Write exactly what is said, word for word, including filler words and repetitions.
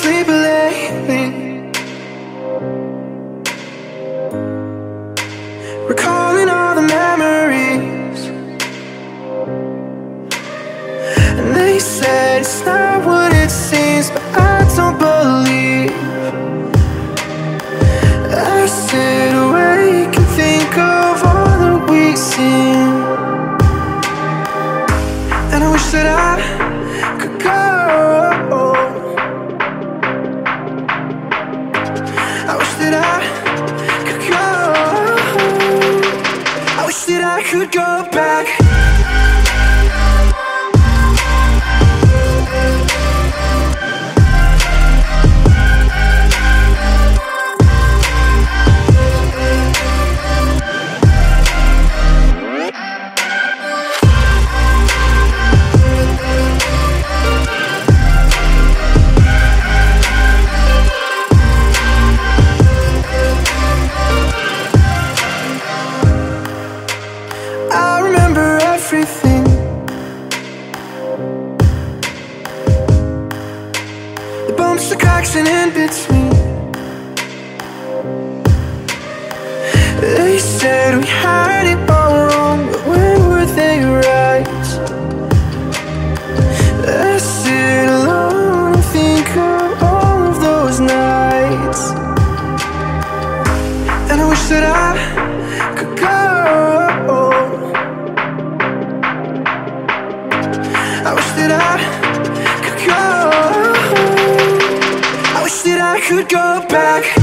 sleep lately. Recalling all the memories, and they said it's not what it seems, but I don't believe. I sit awake and think of all that we've seen, and I wish that I could go. I wish that I could go. I wish that I could go back. In between, they said we had it all wrong, but when were they right? I sit alone and think of all of those nights, and I wish that I could go. I wish that I could go. I wish that I could go back.